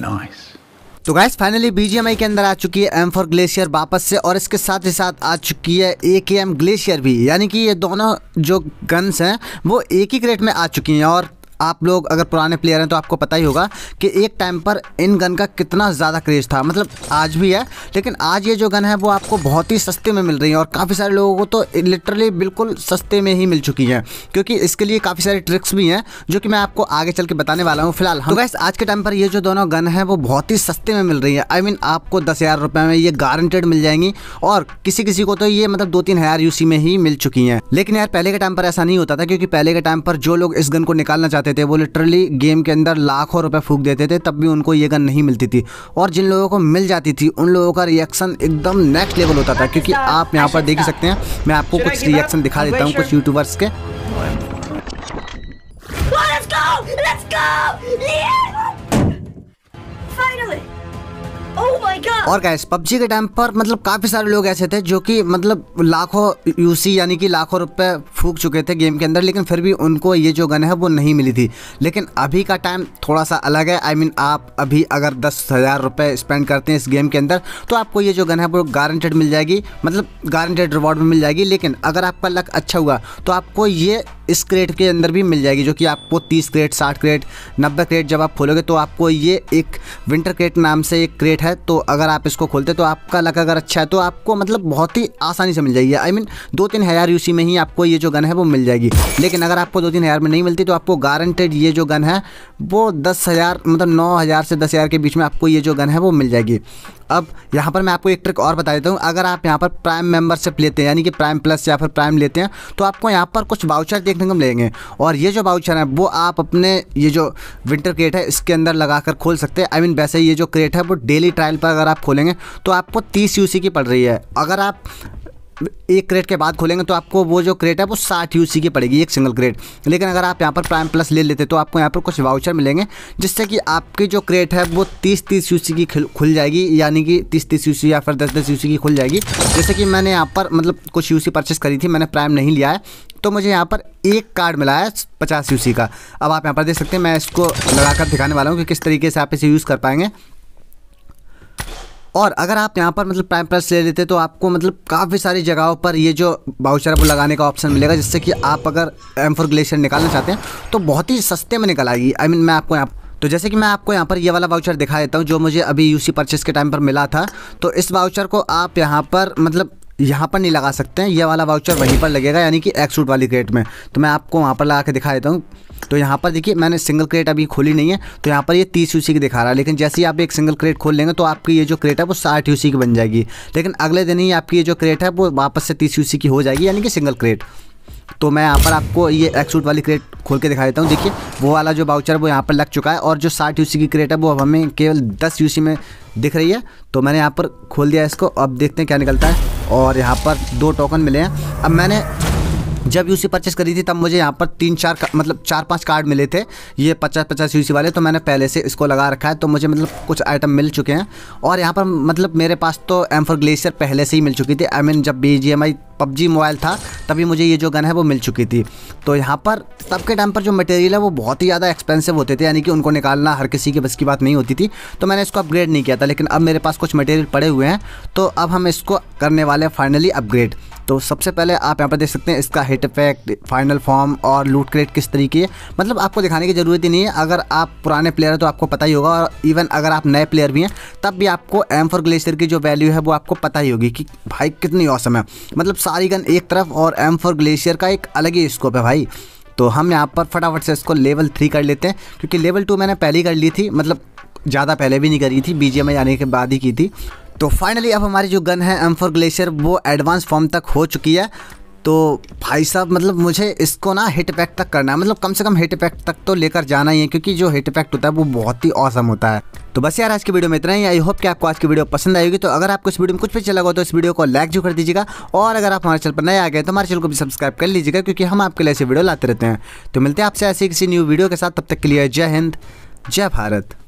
nice. तो guys finally BGMI के अंदर आ चुकी है M4 ग्लेशियर वापस से, और इसके साथ ही साथ आ चुकी है AKM ग्लेशियर भी, यानी कि ये दोनों जो गन्स हैं वो एक ही क्रेट में आ चुकी हैं। और आप लोग अगर पुराने प्लेयर हैं तो आपको पता ही होगा कि एक टाइम पर इन गन का कितना ज़्यादा क्रेज़ था, मतलब आज भी है, लेकिन आज ये जो गन है वो आपको बहुत ही सस्ते में मिल रही है, और काफ़ी सारे लोगों को तो लिटरली बिल्कुल सस्ते में ही मिल चुकी है, क्योंकि इसके लिए काफ़ी सारे ट्रिक्स भी हैं जो कि मैं आपको आगे चल के बताने वाला हूँ। फिलहाल हम गैस आज के टाइम पर ये जो दोनों गन है वो बहुत ही सस्ते में मिल रही है। आई मीन आपको 10,000 रुपये में ये गारंटेड मिल जाएंगी, और किसी किसी को तो ये मतलब 2-3 हज़ार UC में ही मिल चुकी हैं। लेकिन यार पहले के टाइम पर ऐसा नहीं होता था, क्योंकि पहले के टाइम पर जो लोग इस गन को निकालना चाहते थे वो लिटरली गेम के अंदर लाखों रुपए फूंक देते थे, तब भी उनको ये गन नहीं मिलती थी। और जिन लोगों को मिल जाती थी उन लोगों का रिएक्शन एकदम नेक्स्ट लेवल होता था, क्योंकि आप यहाँ पर देख ही सकते हैं, मैं आपको कुछ रिएक्शन दिखा देता हूँ कुछ यूट्यूबर्स के। और गाइस PUBG के टाइम पर मतलब काफ़ी सारे लोग ऐसे थे जो कि मतलब लाखों UC यानी कि लाखों रुपए फूंक चुके थे गेम के अंदर, लेकिन फिर भी उनको ये जो गन है वो नहीं मिली थी। लेकिन अभी का टाइम थोड़ा सा अलग है। आई मीन आप अभी अगर 10,000 रुपये स्पेंड करते हैं इस गेम के अंदर तो आपको ये जो गन है वो गारंटेड मिल जाएगी, मतलब गारंटेड रिवॉर्ड में मिल जाएगी। लेकिन अगर आपका लक अच्छा हुआ तो आपको ये इस क्रेट के अंदर भी मिल जाएगी, जो कि आपको 30 क्रेट, 60 क्रेट, 90 क्रेट जब आप खोलोगे तो आपको ये एक विंटर क्रेट नाम से एक क्रेट है, तो अगर आप इसको खोलते तो आपका लक अगर अच्छा है तो आपको मतलब बहुत ही आसानी से मिल जाएगी। आई मीन 2-3 हज़ार UC में ही आपको ये जो गन है वो मिल जाएगी। लेकिन अगर आपको 2-3 हज़ार में नहीं मिलती तो आपको गारंटेड ये जो गन है वो 10,000 मतलब 9,000 से 10,000 के बीच में आपको ये जो गन है वो मिल जाएगी। अब यहाँ पर मैं आपको एक ट्रिक और बता देता हूँ। अगर आप यहाँ पर प्राइम मेंबरशिप लेते हैं यानी कि प्राइम प्लस या फिर प्राइम लेते हैं तो आपको यहाँ पर कुछ वाउचर देखने को मिलेंगे, और ये जो वाउचर है वो आप अपने ये जो विंटर क्रेट है इसके अंदर लगाकर खोल सकते हैं। आई मीन वैसे ये जो क्रेट है वो डेली ट्रायल पर अगर आप खोलेंगे तो आपको 30 UC की पड़ रही है। अगर आप एक क्रेट के बाद खोलेंगे तो आपको वो जो क्रेट है वो 60 UC की पड़ेगी एक सिंगल क्रेट। लेकिन अगर आप यहाँ पर प्राइम प्लस ले लेते तो आपको यहाँ पर कुछ वाउचर मिलेंगे, जिससे कि आपकी जो क्रेट है वो 30-30 UC की खुल जाएगी, यानी कि 30-30 UC या फिर 10-10 UC की खुल जाएगी। जैसे कि मैंने यहाँ पर मतलब कुछ UC परचेस करी थी, मैंने प्राइम नहीं लिया है, तो मुझे यहाँ पर एक कार्ड मिला है 50 UC का। अब आप यहाँ पर देख सकते हैं, मैं इसको लगाकर दिखाने वाला हूँ कि किस तरीके से आप इसे यूज़ कर पाएंगे। और अगर आप यहाँ पर मतलब प्राइम प्लस ले लेते तो आपको मतलब काफ़ी सारी जगहों पर ये जो वाउचर है वो लगाने का ऑप्शन मिलेगा, जिससे कि आप अगर M4 ग्लेशियर निकालना चाहते हैं तो बहुत ही सस्ते में निकल आएगी। आई मीन मैं आपको यहाँ तो जैसे कि मैं आपको यहाँ पर ये वाला वाउचर दिखा देता हूँ जो मुझे अभी UC परचेस के टाइम पर मिला था। तो इस वाउचर को आप यहाँ पर मतलब यहाँ पर नहीं लगा सकते हैं, ये वाला वाउचर वहीं पर लगेगा यानी कि एक्सूट वाली क्रेट में। तो मैं आपको वहाँ पर लगा के दिखा देता हूँ। तो यहाँ पर देखिए, मैंने सिंगल क्रेट अभी खोली नहीं है तो यहाँ पर ये 30 UC की दिखा रहा है, लेकिन जैसे ही आप एक सिंगल क्रेट खोल लेंगे तो आपकी ये जो क्रेट है वो 60 UC की बन जाएगी। लेकिन अगले दिन ही आपकी ये जो क्रेट है वो वापस से 30 UC की हो जाएगी, यानी कि सिंगल क्रेट। तो मैं यहाँ पर आपको ये एक्सूट वाली क्रेट खोल के दिखा देता हूँ। देखिए वो वाला जो वाउचर वो यहाँ पर लग चुका है, और जो 60 UC की क्रेट है वो हमें केवल 10 UC में दिख रही है। तो मैंने यहाँ पर खोल दिया इसको, अब देखते हैं क्या निकलता है। और यहाँ पर 2 टोकन मिले हैं। अब मैंने जब UC परचेस करी थी तब मुझे यहाँ पर 4-5 कार्ड मिले थे ये 50-50 UC वाले, तो मैंने पहले से इसको लगा रखा है, तो मुझे मतलब कुछ आइटम मिल चुके हैं। और यहाँ पर मतलब मेरे पास तो M4 ग्लेशियर पहले से ही मिल चुकी थी। आई मीन जब BGMI PUBG मोबाइल था तभी मुझे ये जो गन है वो मिल चुकी थी। तो यहाँ पर तब के टाइम पर जो मटेरियल है वो बहुत ही ज़्यादा एक्सपेंसिव होते थे, यानी कि उनको निकालना हर किसी के बस की बात नहीं होती थी, तो मैंने इसको अपग्रेड नहीं किया था। लेकिन अब मेरे पास कुछ मटेरियल पड़े हुए हैं तो अब हम इसको करने वाले हैं फाइनली अपग्रेड। तो सबसे पहले आप यहाँ पर देख सकते हैं इसका हिट इफेक्ट, फाइनल फॉर्म और लूट क्रेट किस तरीके है, मतलब आपको दिखाने की ज़रूरत ही नहीं है। अगर आप पुराने प्लेयर हैं तो आपको पता ही होगा, और इवन अगर आप नए प्लेयर भी हैं तब भी आपको M4 ग्लेशियर की जो वैल्यू है वो आपको पता ही होगी कि भाई कितनी औसम है। मतलब सारी गन एक तरफ और M4 ग्लेशियर का एक अलग ही स्कोप है भाई। तो हम यहाँ पर फटाफट से इसको लेवल 3 कर लेते हैं, क्योंकि लेवल 2 मैंने पहले ही कर ली थी, मतलब ज़्यादा पहले भी नहीं करी थी, BGMI आने के बाद ही की थी। तो फाइनली अब हमारी जो गन है M4 ग्लेशियर वो एडवांस फॉर्म तक हो चुकी है। तो भाई साहब मतलब मुझे इसको ना हिट इफेक्ट तक करना है, मतलब कम से कम हिट इफेक्ट तक तो लेकर जाना ही है, क्योंकि जो हिट इफेक्ट होता है वो बहुत ही ऑसम होता है। तो बस यार आज की वीडियो में इतना ही। आई होप कि आपको आज की वीडियो पसंद आएगी। तो अगर आपको इस वीडियो में कुछ भी अच्छा लगा हो तो इस वीडियो को लाइक जरूर कर दीजिएगा, और अगर आप हमारे चैनल पर नए आ गए तो हमारे चैनल को भी सब्सक्राइब कर लीजिएगा, क्योंकि हम आपके लिए ऐसी वीडियो लाते रहते हैं। तो मिलते हैं आपसे ऐसी किसी न्यू वीडियो के साथ, तब तक के लिए जय हिंद, जय भारत।